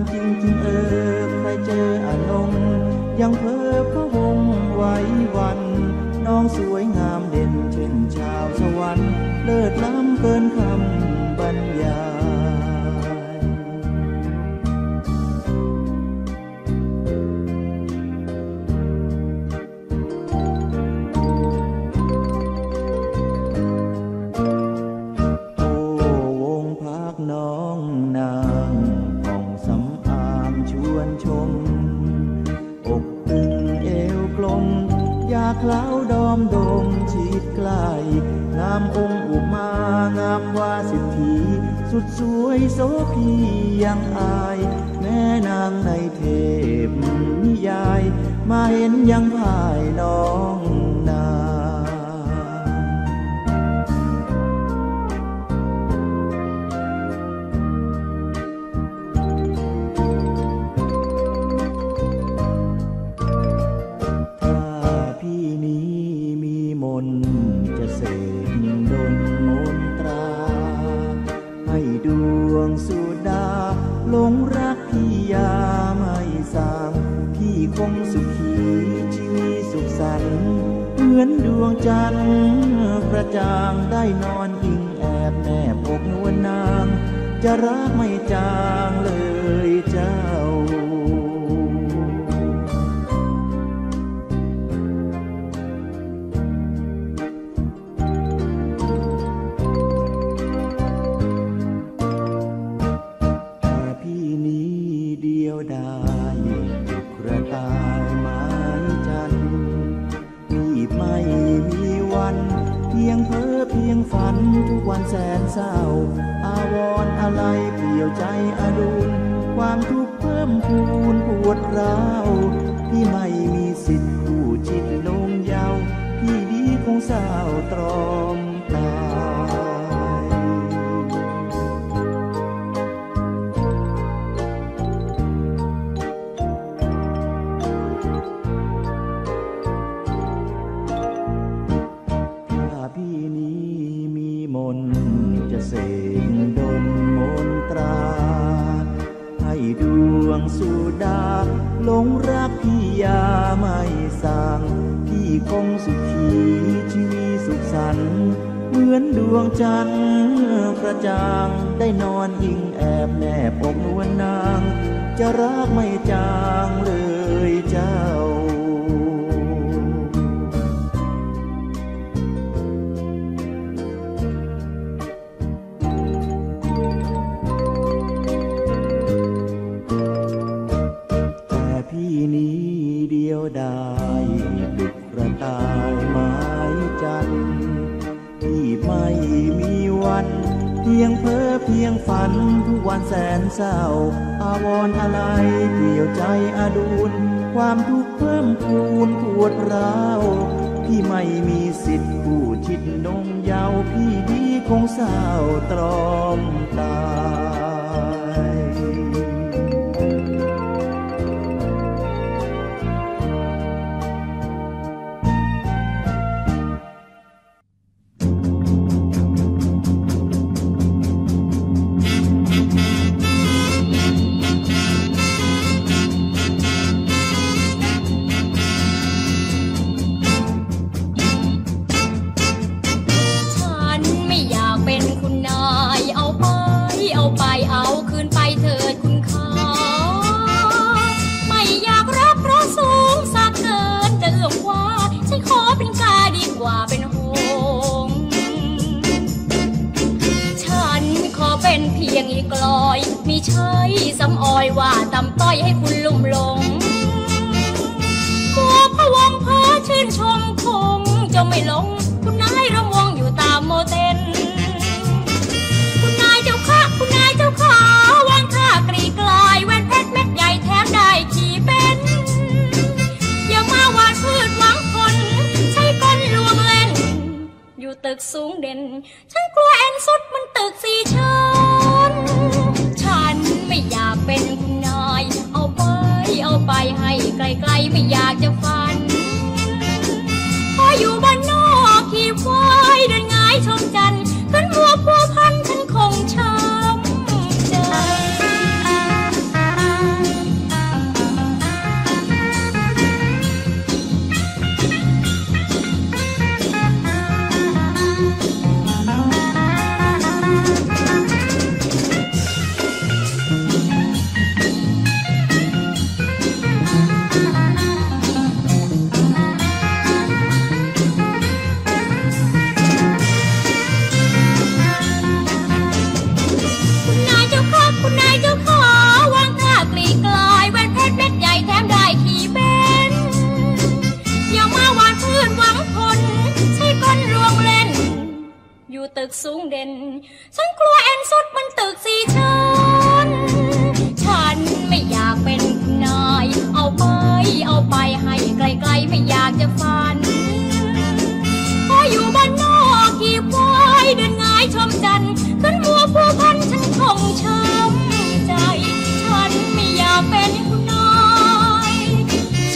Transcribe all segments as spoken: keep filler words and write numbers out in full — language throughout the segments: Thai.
ามจริงจริงเออใครเจออานงยังเพ้อพระวงไว้วันน้องสวยงามเด่นเช่นชาวสวรรค์เลิศล้ำเกินคำบรรยายคล้าวดอมดมชีดใกล้งามองค์อุมางามวาสิทธิสุดสวยโสพียังอายแม่นางในเทพนิยายมาเห็นยังพ่ายน้องนาคงสุขีชีวิตสุขสันต์เหมือนดวงจันทร์ประจางได้นอนอิงแอบแนบอกนวลนางจะรักไม่จางเลยเจ้าแสนเศร้าอาวรณ์อะไรเปลี่ยวใจอดุลความทุกข์เพิ่มพูนปวดร้าวพี่ไม่มีสิทธิ์คู่จิตลงยาวพี่ดีคงเศร้าตรอมตาเสกดลมนตราให้ดวงสุดาหลงรักพี่ยาไม่สางพี่คงสุขีชีวิตสุขสันต์เหมือนดวงจันทร์กระจ่างได้นอนอิงแอบแนบอกนวลนางจะรักไม่จางเลยเจ้าฝันทุกวันแสนเศร้าอาวรณ์อะไรเกี่ยวใจอดุลความทุกข์เพิ่มพูนปวดร้าวพี่ไม่มีสิทธิ์ผู้ชิดนงยาวพี่ดีคงเศร้าตรอมตายไม่ใช่สำออยว่าต่ำต้อยให้คุณลุ่มหลงมัวพะวงเพ้อชื่นชมคงจะไม่หลงคุณนายระวงอยู่ตามโมเต็นคุณนายเจ้าค่ะคุณนายเจ้าขาวางท่ากรีกลายแว่นเพชรเม็ดใหญ่แถมได้ขี่เป็นอย่ามาวาดพืชหวังผลใช้ก้นลวงเล่นอยู่ตึกสูงเด่นฉันกลัวแอนสุดมันตึกสี่ชั้นฉันไม่อยากเป็นคุณนายเอาไปเอาไปให้ไกลๆไม่อยากจะฝันพออยู่บ้านนอกขี่ควายเดินง่ายชมจันทร์ขึ้นมัวพัวพันฉันคงช้ำใจ กสูงเด่นฉันกลัวแอนสุดมันตึกสี่ชั้นฉันไม่อยากเป็นนายเอาไปเอาไปให้ไกลๆไม่อยากจะฝันพออยู่บ้านนอกขี่ควายเดินง่ายชมจันทร์ขึ้นวัวผู้พันฉันคงช้ำใจฉันไม่อยากเป็นคุณนาย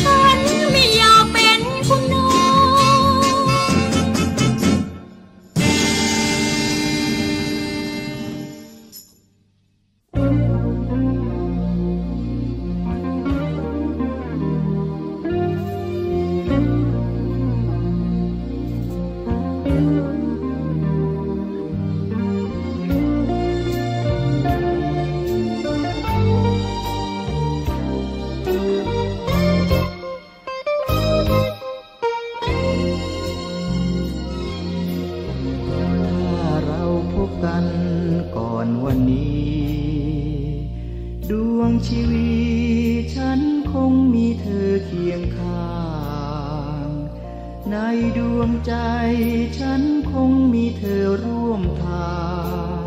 ฉันไม่อยากเป็นคุณนายชีวิตฉันคงมีเธอเคียงข้างในดวงใจฉันคงมีเธอร่วมทาง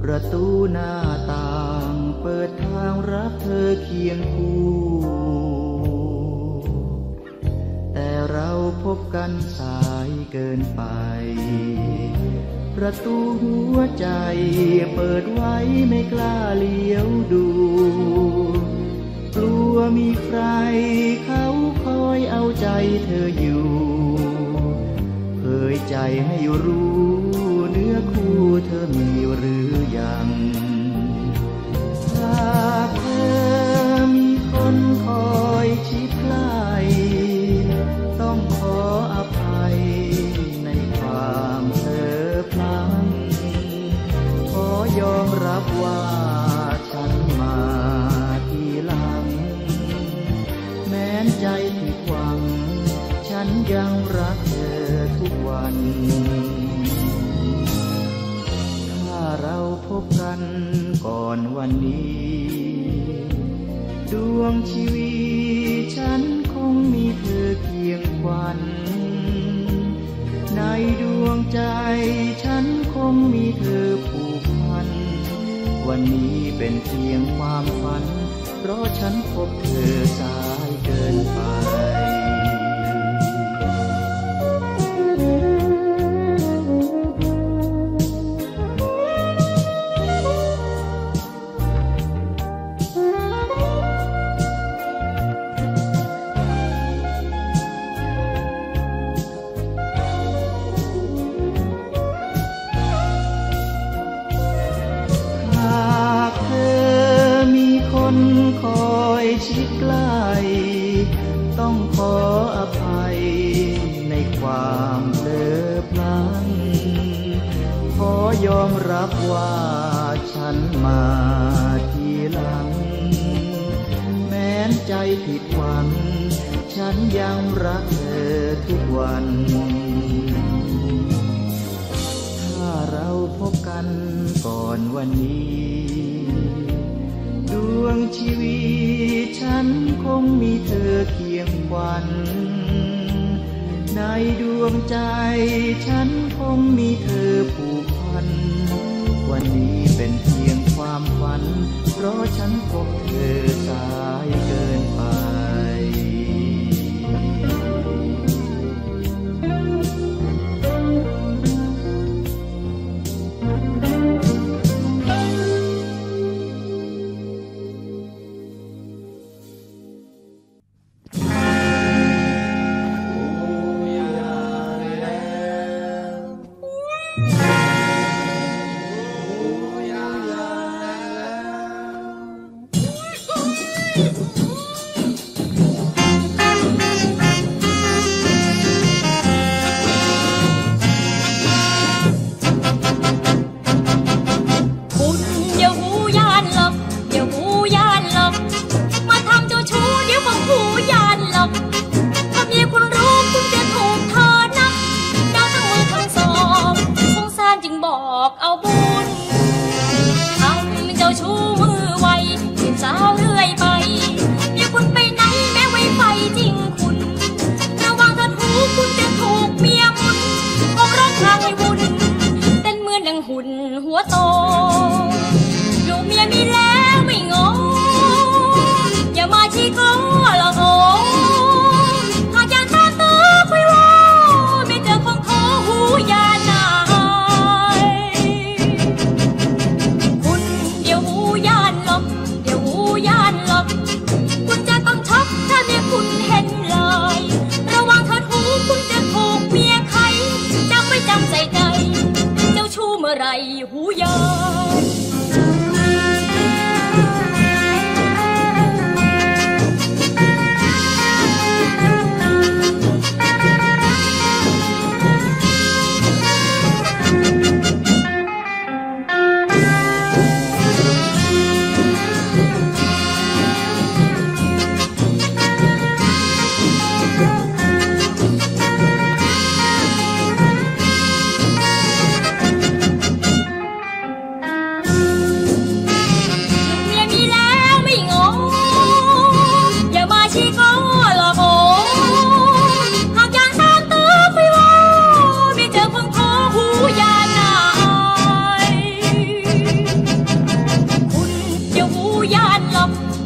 ประตูหน้าต่างเปิดทางรับเธอเคียงคู่แต่เราพบกันสายเกินไปประตูหัวใจเปิดไว้ไม่กล้าเลี้ยวดูกลัวมีใครเขาคอยเอาใจเธออยู่เผยใจให้รู้เนื้อคู่เธอมีหรือยังหากเธอมีคนคอยชิดใกล้ต้องขออภัยในความเธอขอยอมรับว่าฉันมาทีหลังแม้ใจผิดหวังฉันยังรักเธอทุกวันถ้าเราพบกันก่อนวันนี้ดวงชีวิตฉันคงมีเธอเคียงขวัญในดวงใจฉันคงมีเธอผูกพันวันนี้เป็นเพียงความฝันเพราะฉันพบเธอสายเกินไปชิดใกล้ต้องขออภัยในความเผลอพลั้งขอยอมรับว่าฉันมาทีหลังแม้ใจผิดหวังฉันยังรักเธอทุกวันถ้าเราพบกันก่อนวันนี้ดวงชีวิตฉันคงมีเธอเคียงขวัญในดวงใจฉันคงมีเธอผูกพันวันนี้เป็นเพียงความฝันเพราะฉันพบเธอสายเกินไป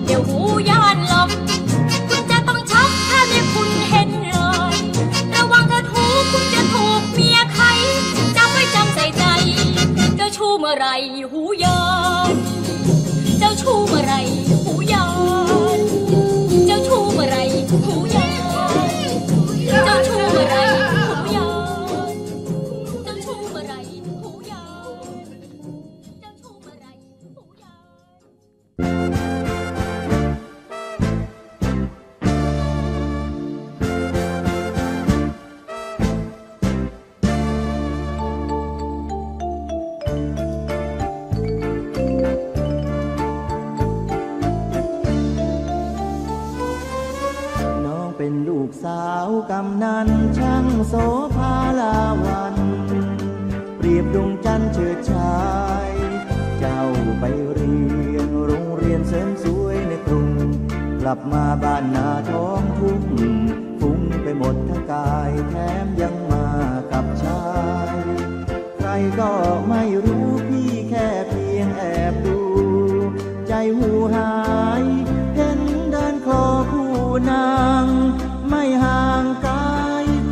เดี๋ยวหูย่านหลบคุณจะต้องชักถ้าไม่คุณเห็นเลยระวังเธอถูกคุณจะถูกเมียใครจำไว้จำใส่ใจเจ้าชู้เมื่อไรหูย่านเจ้าชู้เมื่อไรหูย่านเจ้าชู้เมื่อไรหูย่านเจ้าชู้เมื่อไรสาวกำนันช่างโสภาลาวันเปรียบดวงจันทร์เฉิดฉายเจ้าไปเรียนโรงเรียนเสริมสวยในกรุงกลับมาบ้านนาท้องทุ่งฟุ้งไปหมดทั้งกายแถมยังมากับชายใครก็ไม่รู้พี่แค่เพียงแอบดูใจหูหายเห็นเดินคลอคู่นางไม่ห่างไกล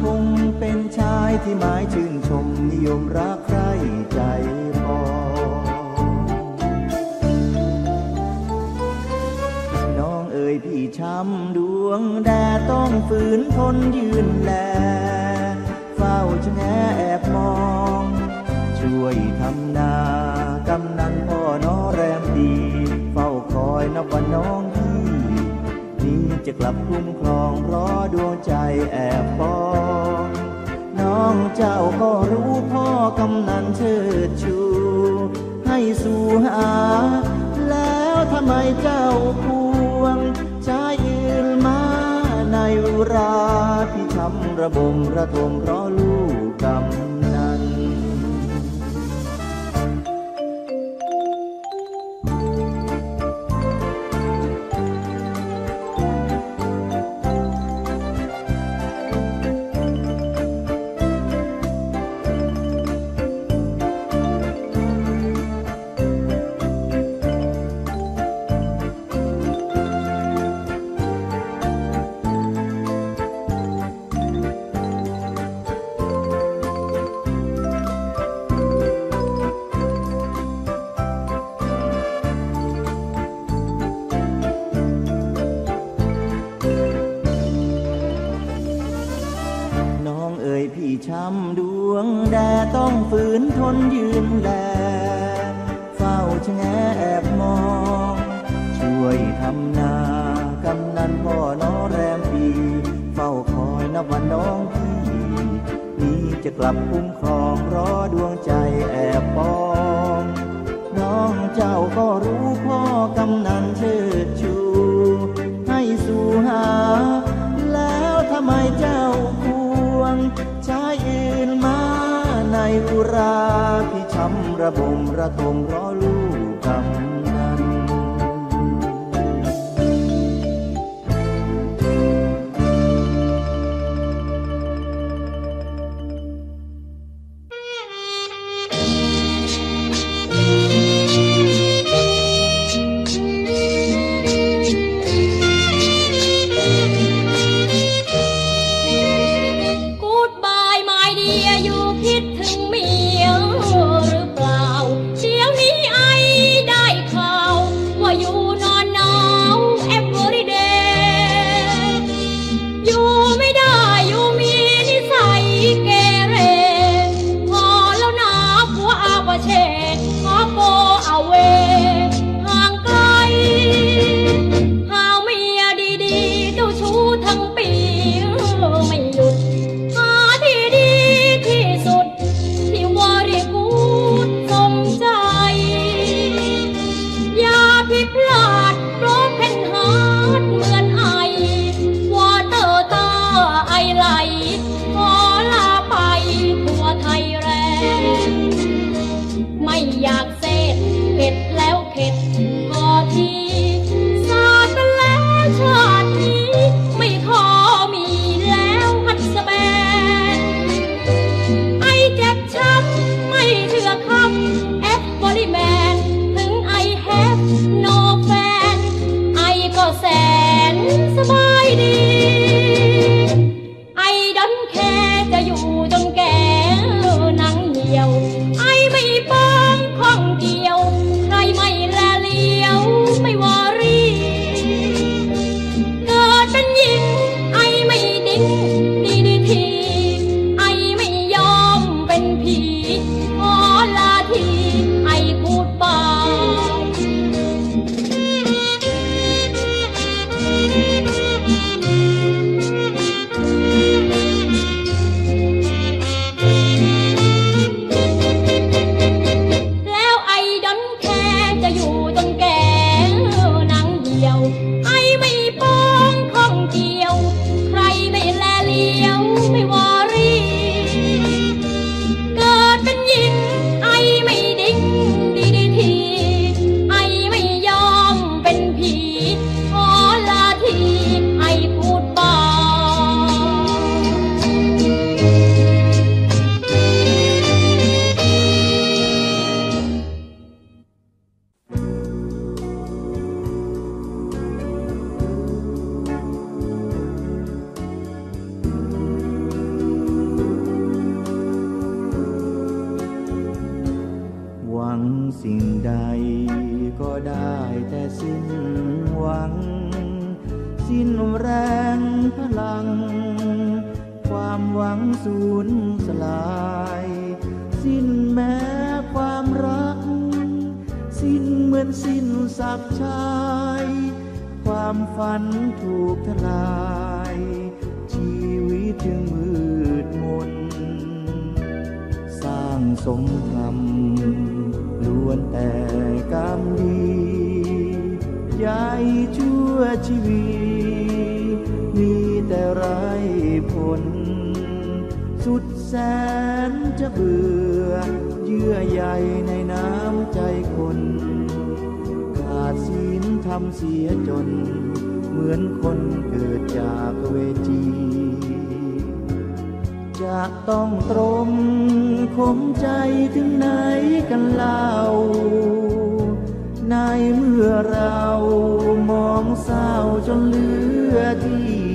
คงเป็นชายที่หมายชื่นชมนิยมรักใคร่ใจพอน้องเอ๋ยพี่ช้ำดวงแดดต้องฝืนทนยืนแลเฝ้าชะแงแอบมองช่วยทำนากำนันพ่อน้องแรมดีเฝ้าคอยนับวันน้องนี้จะกลับคุ้มครองเพราะดวงใจแอบปองน้องเจ้าก็รู้พ่อกำนันเชิดชูให้สู่หาแล้วทำไมเจ้าควงชายอื่นมาในอุราพี่ทำระบมระทมเพราะลูกกำนันช้ำดวงแดดต้องฝืนทนยืนแลเฝ้าชะแงแอบมองช่วยทำนากำนันพ่อน้องแรมปีเฝ้าคอยนับวันน้องพี่นี้จะกลับคุ้มครองเพราะดวงใจแอบปองน้องเจ้าก็รู้พ่อกำนันเชิดชูให้สู่หาแล้วทำไมเจ้าควงชายอื่นมาในอุราพี่ช้ำระบมระทมรอลูกกำนันถึงเมียหรือเปล่าเสียงนี้ไอ สิ้นหวังสิ้นแรงพลังความหวังสูญสลายสิ้นแม้ความรักสิ้นเหมือนสิ้นศักดิ์ชัยความฝันถูกทลายชีวิตจึงมืดมนสร้างสมธรรมล้วนแต่กรรมดีใหญ่ชั่วชีวิตมีแต่ไร้ผลสุดแสนจะเบื่อเยื่อใยในน้ำใจคนขาดศีลทำเสียจนเหมือนคนเกิดจากเวจีจะต้องตรมขมใจถึงไหนกันเล่าในเมื่อเรามองเศร้าจนเหลือที่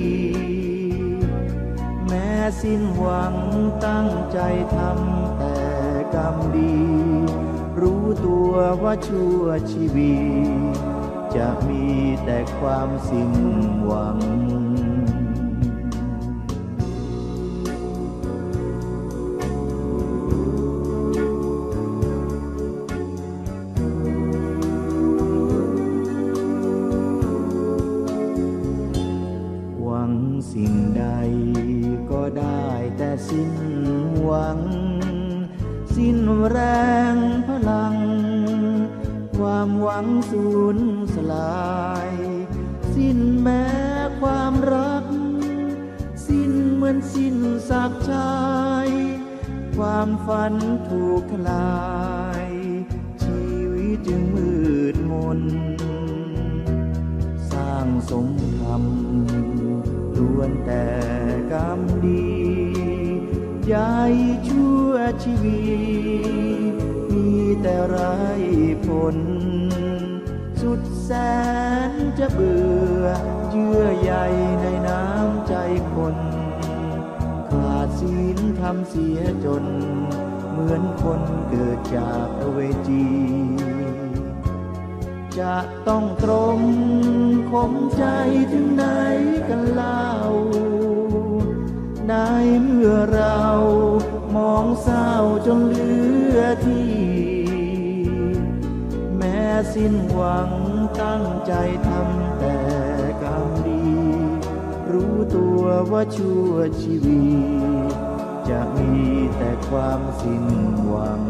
แม้สิ้นหวังตั้งใจทำแต่กรรมดีรู้ตัวว่าชั่วชีวิตจะมีแต่ความสิ้นหวังสิ่งใดก็ได้แต่สิ้นหวังสิ้นแรงพลังความหวังสูญสลายสิ้นแม้ความรักสิ้นเหมือนสิ้นศักดิ์ชัยความฝันถูกทลายชีวิตจึงมืดมนสร้างสมธรรมล้วนแต่กรรมดีใหญ่ชั่วชีวิตมีแต่ไร้ผลสุดแสนจะเบื่อเยื่อใยในน้ำใจคนขาดศีลทำเสียจนเหมือนคนเกิดจากอเวจีจะต้องตรมขมใจถึงไหนกันเล่าในเมื่อเรามองเศร้าจนเหลือที่แม้สิ้นหวังตั้งใจทำแต่กรรมดีรู้ตัวว่าชั่วชีวิตจะมีแต่ความสิ้นหวัง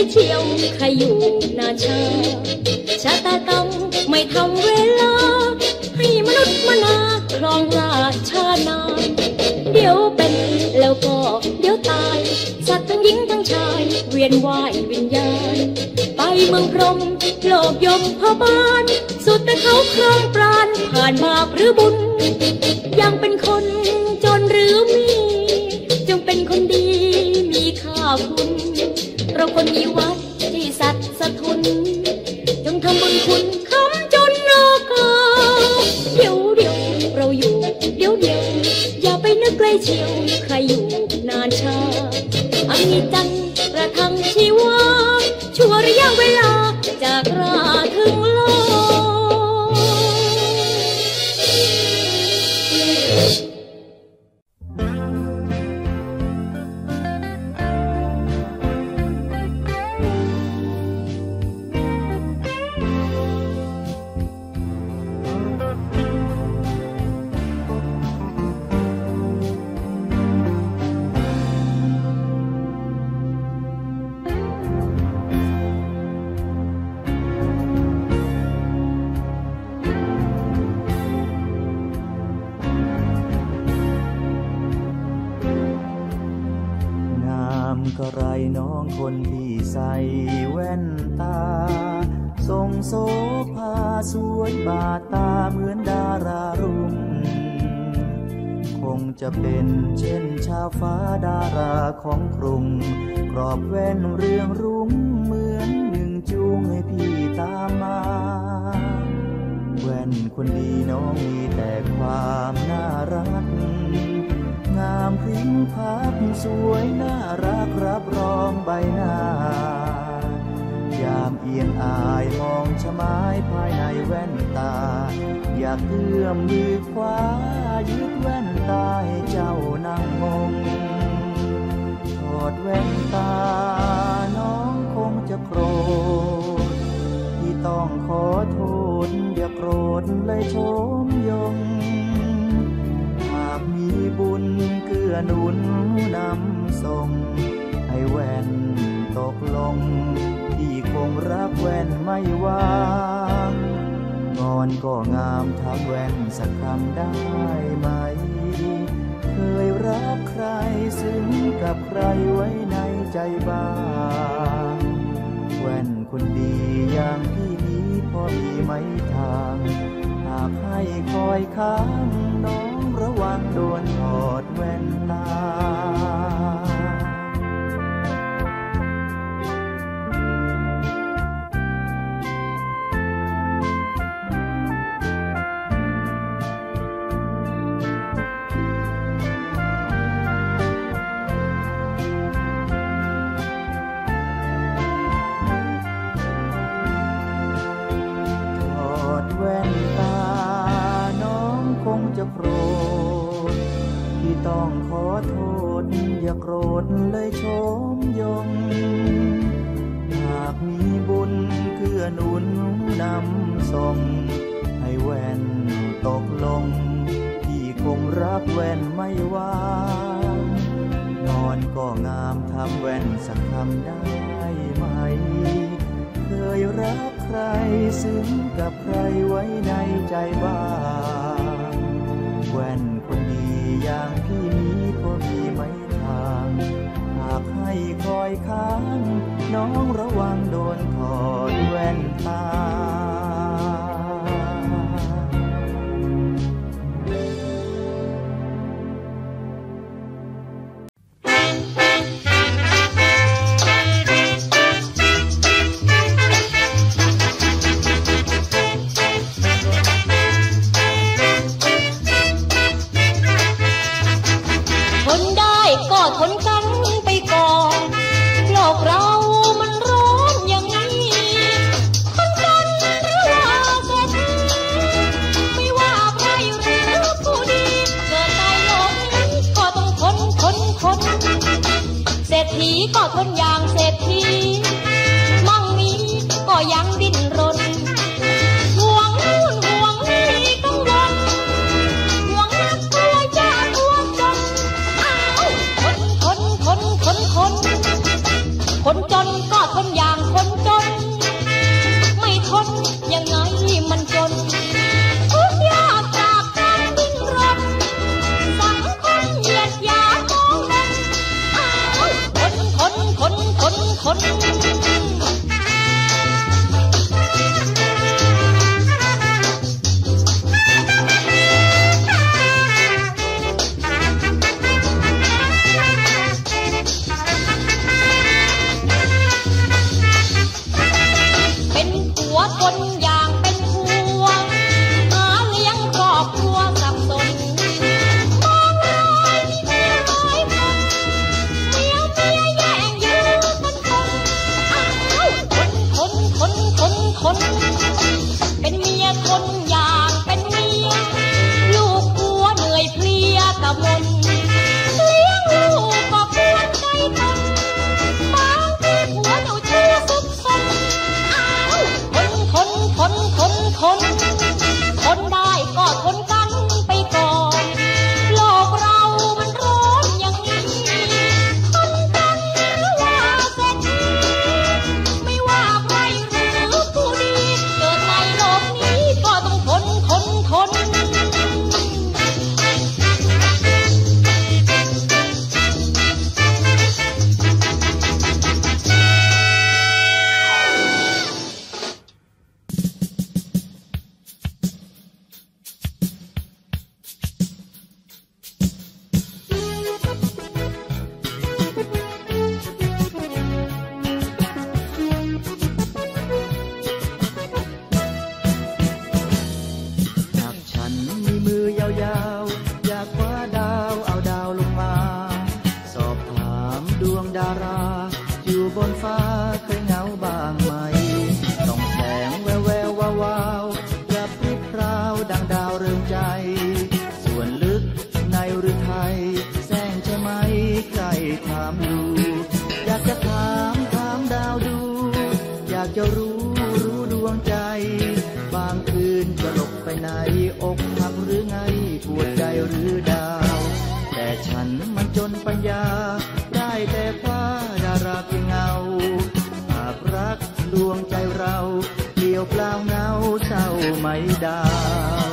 ไม่เที่ยวใครอยู่หน้าชาชาตาต้องไม่ทำเวลาให้มนุษย์มนาครองราชานาเดี๋ยวเป็นแล้วก็เดี๋ยวตายสัตว์ทั้งหญิงทั้งชายเวียนว่ายวิญญาณไปเมืองพรหมโลกยมพบาลสุดแต่เขาครองปราณผ่านบาปหรือบุญยังเป็นคนจนหรือมีจงเป็นคนดีมีค่าคุณเราคนมีวัดที่สัตว์สะทุนจงทำบุญคุณคำจนโลกาเดี๋ยวเดี๋ยวเราอยู่เดี๋ยวเดี๋ยวอย่าไปนึกไกลเชียวใครอยู่นานชาอนิจจังกระทั่งชีวาชั่วระยะเวลาจากราถึงโลกน้องคนที่ใส่แว่นตาทรงโสภาสวยบาดตาเหมือนดารารุ่งคงจะเป็นเช่นชาวฟ้าดาราของกรุงกรอบแว่นเรืองรุ่งเหมือนหนึ่งจูงให้พี่ตามมาแว่นคนดีน้องมีแต่ความน่ารักงามพริ้งพรรคสวยน่ารักรับรองใบหน้ายามเอียงอายมองชะไม้ภายในแว่นตาอยากเอื้อมมือคว้ายึดแว่นตาให้เจ้านางมงถอดแว่นตาน้องคงจะโกรธที่ต้องขอโทษอย่าโกรธเลยชมยงมีบุญเกื้อหนุนนำส่งให้แว่นตกลงที่คงรับแว่นไม่วางงอนก็งามทักแว่นสักคำได้ไหมเคยรักใครซึ้งกับใครไว้ในใจบ้างแว่นคนดีอย่างที่นี้พอมีไหมทางหากให้คอยค้างน้องระวังโดนถอดแว่นตาถอดแว่นตาน้องคงจะโกรธต้องขอโทษอย่าโกรธเลยชมยงหากมีบุญเกื้อหนุนนำส่งให้แว่นตกลงที่คงรับแว่นไม่ว่างนอนก็งามทำแว่นสักคำได้ไหมเคยรักใครซึ้งกับใครไว้ในใจบ้างแว่นคนดีอย่างพี่นี้ก็มีไม่ทางหากให้คอยค้างน้องระวังโดนถอดแว่นตาก็คนอย่างเศรษฐีมั่งมีก็ยังดิ้นรนห่วงนู่นห่วงนี่กังวลห่วงนักกลัวยากกลัวจนอ้าวคนคนคนคนคนคนจนก็คน คนเป็นเมียคนอย่างเป็นเมียลูกผัวเหนื่อยเพลียตะมนเลี้ยงลูกก็ปวดใจทนบางทีผัวเจ้าชู้สุดทนอ้าวคนคนคนคนคนคนได้ก็ทนกันไปก่อนโลกเรามันร้อนอย่างนี้ทนกันไม่ว่าเสร็จไม่ว่าใครหรือผู้ดีเกิดในโลกนี้ก็ต้องทนทนทนจะรู้รู้ดวงใจบางคืนจะหลบไปไหนอกหักหรือไงปวดใจหรือดาวแต่ฉันมันจนปัญญาได้แต่คว้าดาราเพียงเงาหากรักลวงใจเราเดี่ยวเปล่าเงาเศร้าไม่ดาว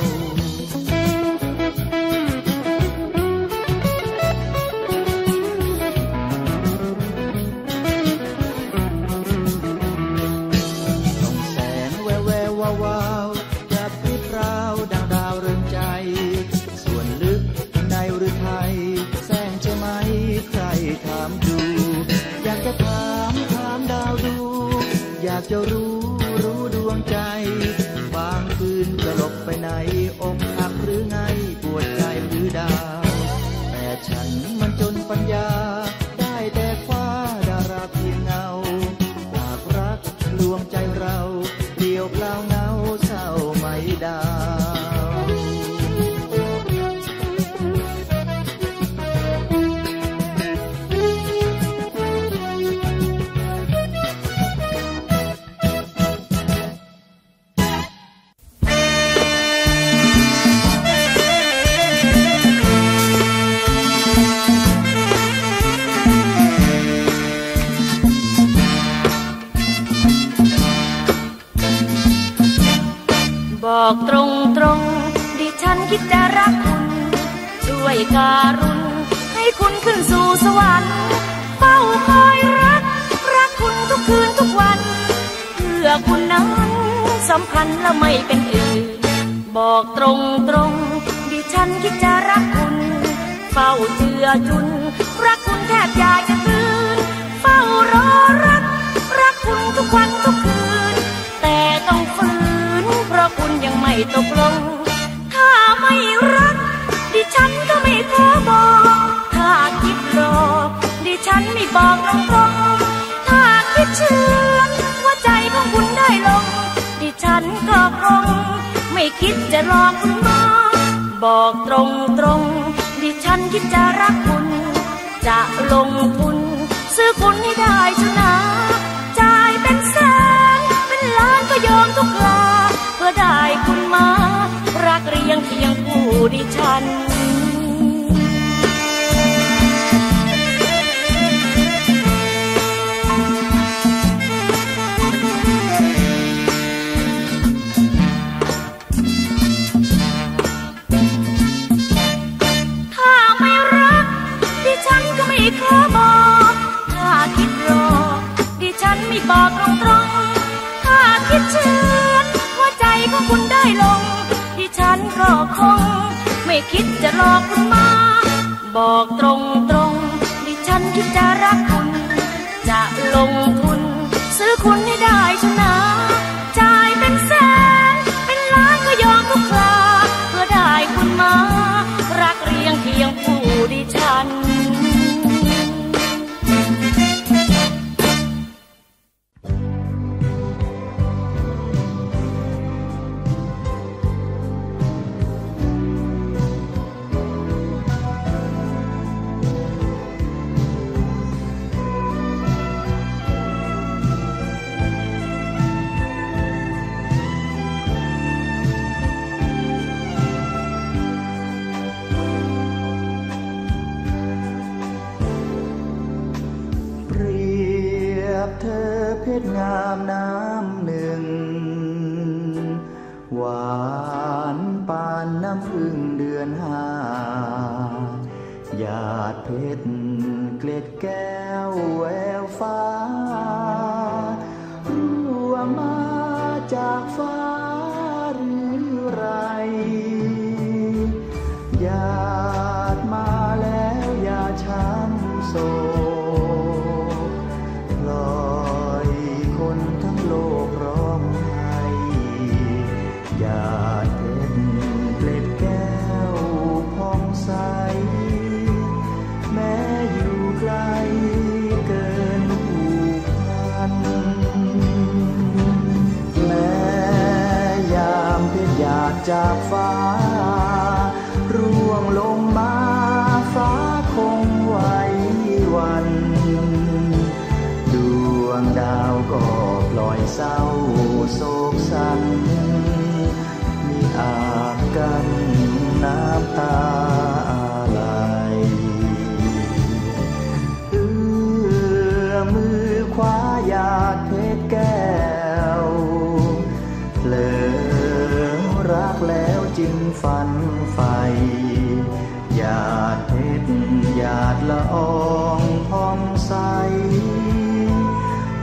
บอกตรงตรงดิฉันคิดจะรักคุณด้วยการุณให้คุณขึ้นสู่สวรรค์เฝ้าคอยรักรักคุณทุกคืนทุกวันเพื่อคุณนั้นสัมพันธ์และไม่เป็นอื่นบอกตรงตรงดิฉันคิดจะรักคุณเฝ้าเจือจุนรักคุณแทบอยากจะคืนเฝ้ารอรักรักคุณทุกวันทุกคืนแต่ต้องฝืนเพราะคุณยังไม่ตกลงถ้าไม่รักดิฉันก็ไม่ขอบอกถ้าคิดหลอกดิฉันไม่บอกตรงๆถ้าคิดเชื่อว่าใจของคุณได้ลงดิฉันก็คงไม่คิดจะหลอกคุณมาบอกตรงๆดิฉันคิดจะรักคุณจะลงทุนซื้อคุณให้ได้ชนะจ่ายเป็นแสนเป็นล้านก็ยอมทุกลาเพื่อได้คุณมารักเรียงเคียงคู่ดิฉันถ้าไม่รักดิฉันก็ไม่ขอบอกถ้าคิดรอ ให้บอกตรงๆถ้าคิดเชื่อว่าใจของคุณได้ลงที่ฉันก็คงไม่คิดจะหลอกคุณมาบอกตรงๆที่ฉันคิดจะรักคุณจะลงทุนซื้อคุณให้ได้ชนะจ่ายเป็นแสนเป็นล้านก็ยอมทุกคราเพื่อได้คุณมารักเรียงเคียงผู้ดิฉันงามน้ำหนึ่งหวานปานน้ำพึ่งเดือนห้าหยาดเพชรเกล็ดแก้วแววฟ้ารั่วมาจากฟ้าหรือไรหยาดมาแล้วอย่าช้ำโศจากฟ้าร่วงลงมาฟ้าคงไว้วันดวงดาวก็ปล่อยเศร้าโศกสันมีอาการน้ำตาไหลเอื้อมือคว้าหยาดเพชรแก้วเลยรักแล้วจึงฝันใฝ่หยาดเพชรหยาดละอองผ่องใส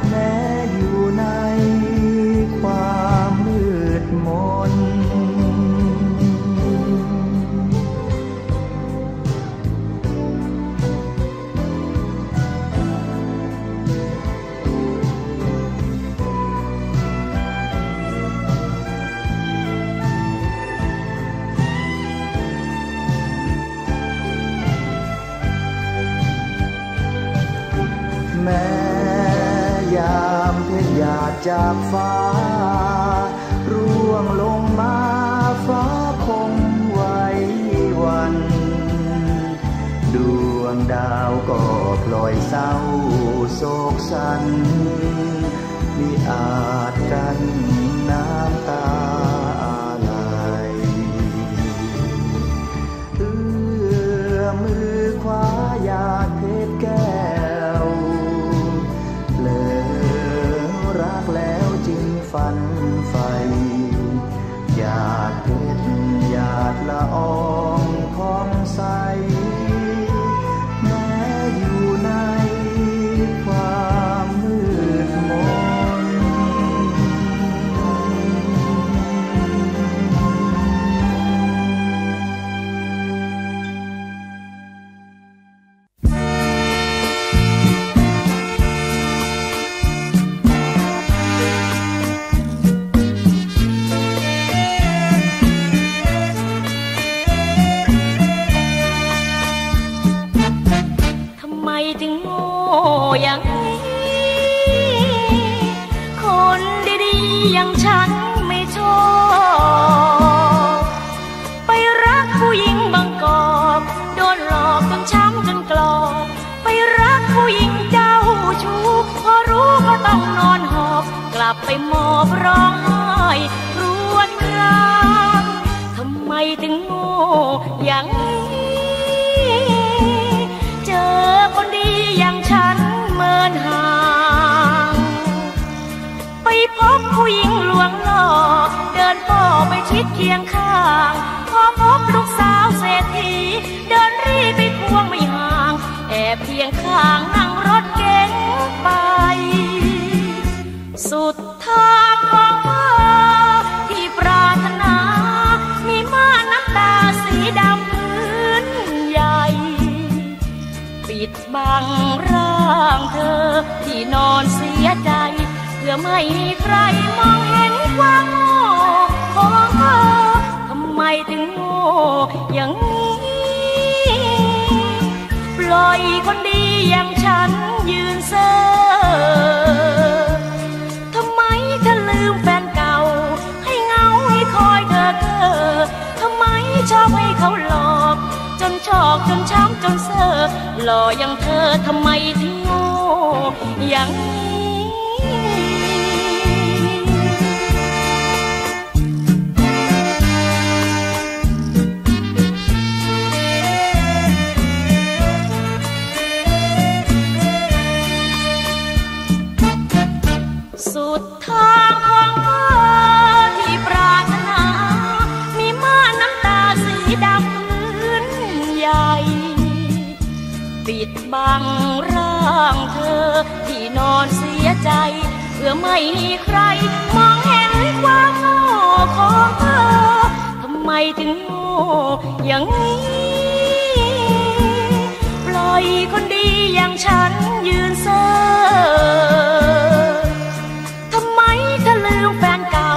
แม้อยู่ในความมืดมนแม้ยามเพชรหยาดจากฟ้าร่วงลงมาฟ้าคงไว้วันดวงดาวก็ปล่อยเศร้าโศกสันมิอาจกันน้ำตาไหลเอื้อมือคว้าหยาดเพชรแก้วแล้วจึงฝันใฝ่หยาดเพชรหยาดละอองผ่องใสแม้อยู่ในความมืดมนอย่างนี้คนดีๆอย่างฉันไม่ชอบไปรักผู้หญิงบางกอกโดนหลอกจนช้ำจนกลอกไปรักผู้หญิงเจ้าชู้พอรู้ก็ต้องนอนหอบกลับไปหมอบร้องไห้ครวญครางทำไมถึงโง่อย่างนี้เจอคนดีอย่างฉันไปพบผู้หญิงลวงหลอกเดินป่อไปชิดเคียงข้างพอพบลูกสาวเศรษฐีเดินรีบไปควงไม่ห่างแอบเพียงข้างนั่งรถเก๋งไป อไม่มีใครมองเห็นความโง่ของเธอทำไมถึงโง่อย่างนี้ปล่อยคนดีอย่างฉันยืนเซ่อทำไมเธอลืมแฟนเก่าให้เงาให้คอยเธอเธอทำไมชอบให้เขาหลอกจนชอกจนช้ำจนเซ่อหล่ออย่างเธอทำไมถึงโง่อย่างนี้สุดทางของเธอที่ปรารถนามีม่านน้ำตาสีดำพื้นใหญ่ปิดบังร่างเธอที่นอนเสียใจเพื่อไม่มีใครมองเห็นความโง่ของเธอทำไมถึงโง่อย่างนี้ปล่อยคนดีอย่างฉันยืนเซ่อแฟนเก่า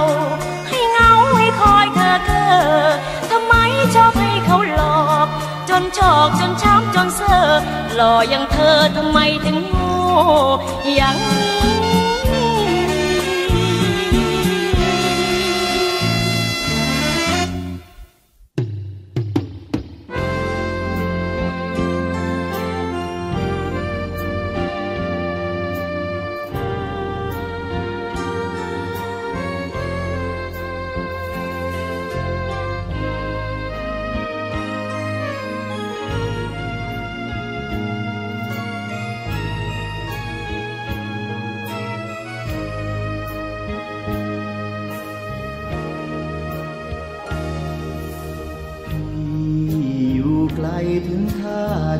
ให้เงาให้คอยเธอเธอทำไมชอบให้เขาหลอกจนชอกจนช้ำจนเซ่อหล่ออย่างเธอทำไมถึงโง่อย่างนี้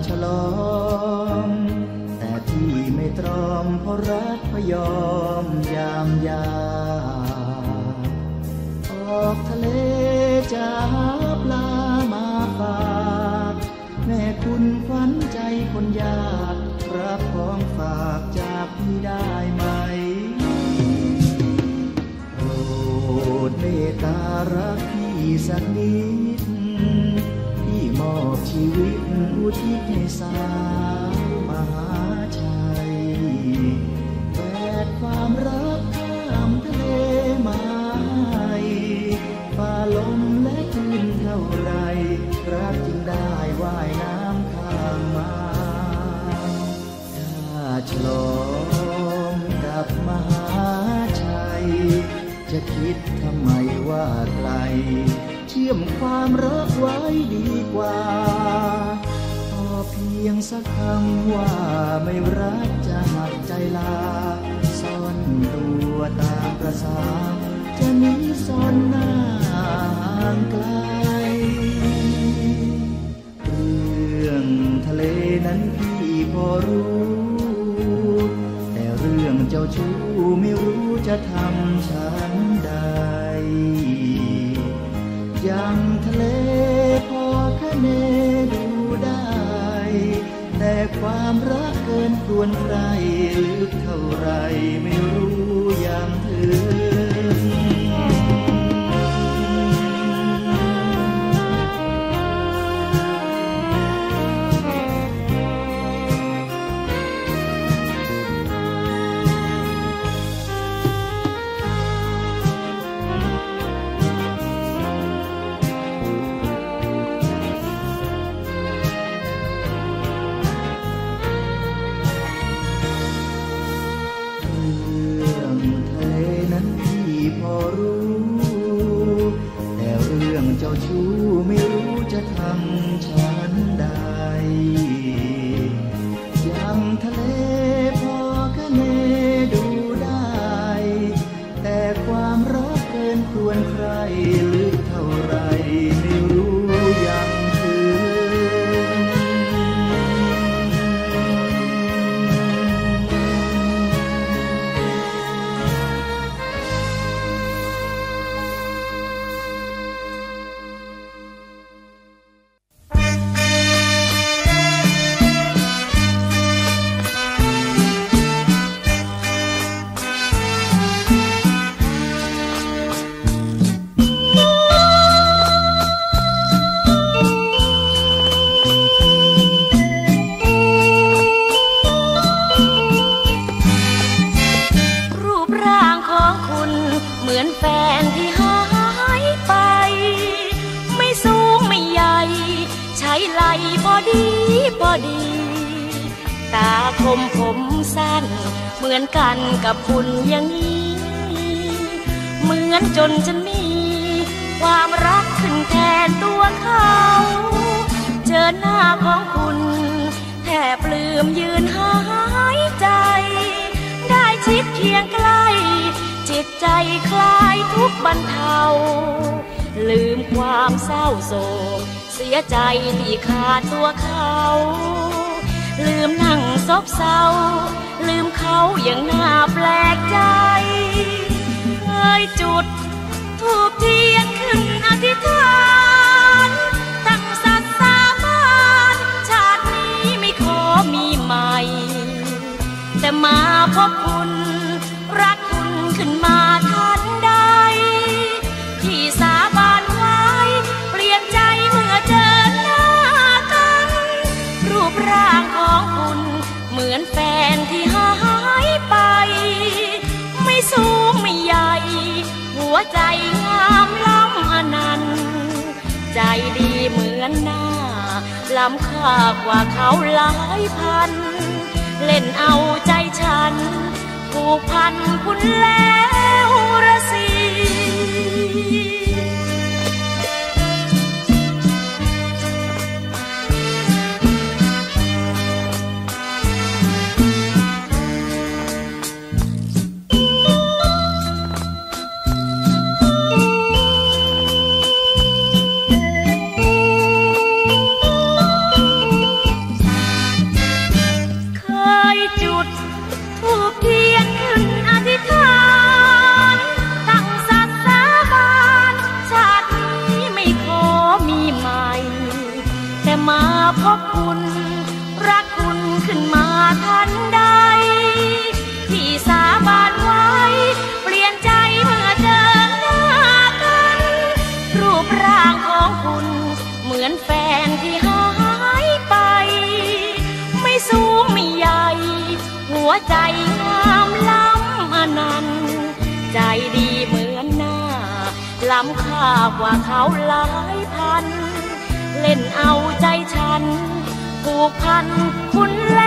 ฉลองแต่ที่ไม่ตรอมเพราะรักพยอมยามยาออกทะเลจับปลามาฝากแม่คุณขวัญใจคนยากรับของฝากจากพี่ได้ไหมโปรดเมตตารักพี่สักนิดพี่มอบชีวิตอุทิศให้สาวมหาชัยแปดความรักข้ามทะเลมาให้ฝ่าลมและคลื่นเท่าไรรักจึงได้ว่ายน้ำข้ามมาถ้าฉลองกับมหาชัยจะคิดทำไมว่าไกลเชื่อมความรักไว้ดีกว่าพอเพียงสักคำว่าไม่รักจะหักใจลาซ่อนตัวตามประสาจะหนีซ่อนหน้าห่างไกลเรื่องทะเลนั้นพี่พอรู้แต่เรื่องเจ้าชู้ไม่รู้จะทำฉันใดยังทะเลพอคะเนดูได้แต่ความรักเกินควรใครลึกเท่าไรไม่รู้อย่างเธอ เหมือนแฟนที่หายไปไม่สูงไม่ใหญ่ใช้ไหลพอดีพอดีตาคมผมสั้นเหมือนกันกับคุณอย่างนี้เหมือนจนจะมีความรักขึ้นแทนตัวเขาเจอหน้าของคุณแทบลืมยืนหายใจได้ชิดเคียงใกล้จิตใจคลายทุกบรรเทาลืมความเศร้าโศกเสียใจที่ขาดตัวเขาลืมนั่งซบเซาลืมเขาอย่างน่าแปลกใจเคยจุดธูปเทียนขึ้นอธิษฐานตั้งสัตย์สาบานชาตินี้ไม่ขอมีใหม่แต่มาพบคุณรักคุณขึ้นมาทันใดที่สาบานไว้เปลี่ยนใจเมื่อเจอหน้ากันรูปร่างของคุณเหมือนแฟนที่หายไปไม่สูงไม่ใหญ่หัวใจงามล้ำอนันต์ใจดีเหมือนหน้าล้ำค่ากว่าเขาหลายพันเล่นเอาใจฉันผูกพันคุณแล้วระสีพบคุณรักคุณขึ้นมาทันใดที่สาบานไว้เปลี่ยนใจเมื่อเจอหน้ากันรูปร่างของคุณเหมือนแฟนที่หายไปไม่สูงไม่ใหญ่หัวใจงามล้ำอนันต์ใจดีเหมือนหน้าล้ำค่ากว่าเขาหลายพันเล่นเอาใจฉันผูกพันคุณแล้ว